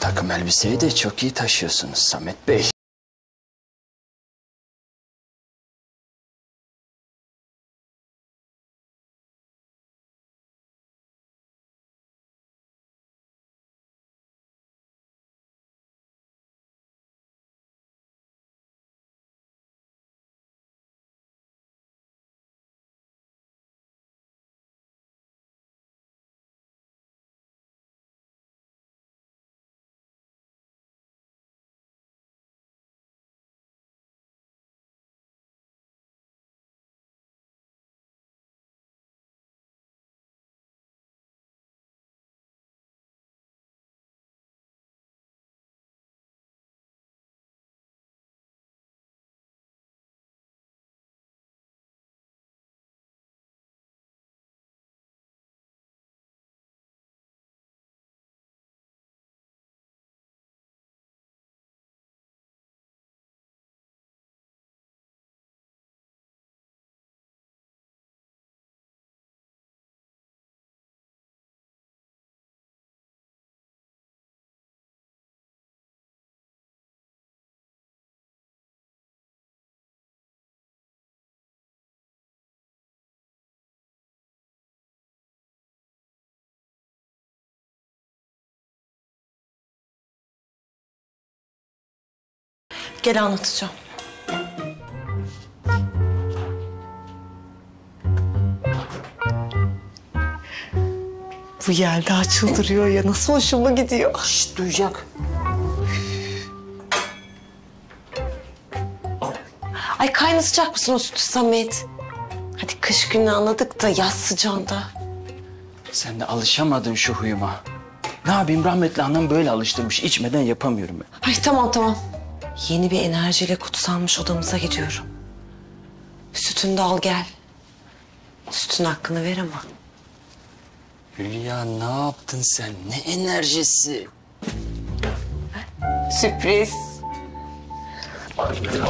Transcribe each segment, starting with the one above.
Takım elbiseyi de çok iyi taşıyorsunuz Samet Bey. Gel anlatacağım. Bu Yelda çıldırıyor ya. Nasıl hoşuma gidiyor. Şşt, duyacak. Ay kaynatacak mısın o sütü Samet? Hadi kış günü anladık da yaz sıcağında. Sen de alışamadın şu huyuma. Ne yapayım, rahmetli annem böyle alıştırmış. İçmeden yapamıyorum ben. Ay tamam tamam. Yeni bir enerjiyle kutsanmış odamıza gidiyorum. Sütünü de al gel. Sütün hakkını ver ama. Hülya ne yaptın sen? Ne enerjisi? Sürpriz. Hülya?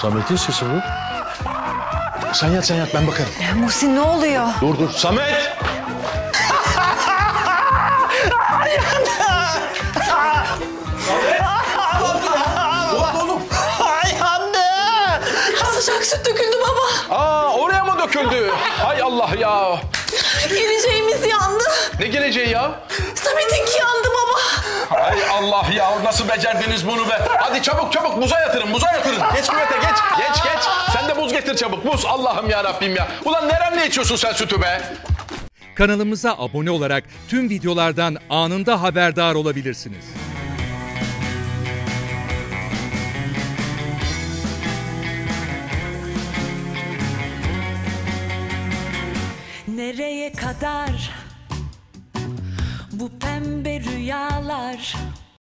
Samet'in sesi bu. Sen yat ben bakarım. Ya Muhsin ne oluyor? Dur Samet! Süt döküldü baba. Aa, oraya mı döküldü? Hay Allah ya. Geleceğimiz yandı. Ne geleceği ya? Samet'inki yandı baba. Hay Allah ya, nasıl becerdiniz bunu be? Hadi çabuk buza yatırın. Geç küvete geç. Sen de buz getir çabuk, buz. Allah'ım ya Rabbim ya. Ulan neremle içiyorsun sen sütü be? Kanalımıza abone olarak tüm videolardan anında haberdar olabilirsiniz. Nereye kadar bu pembe rüyalar?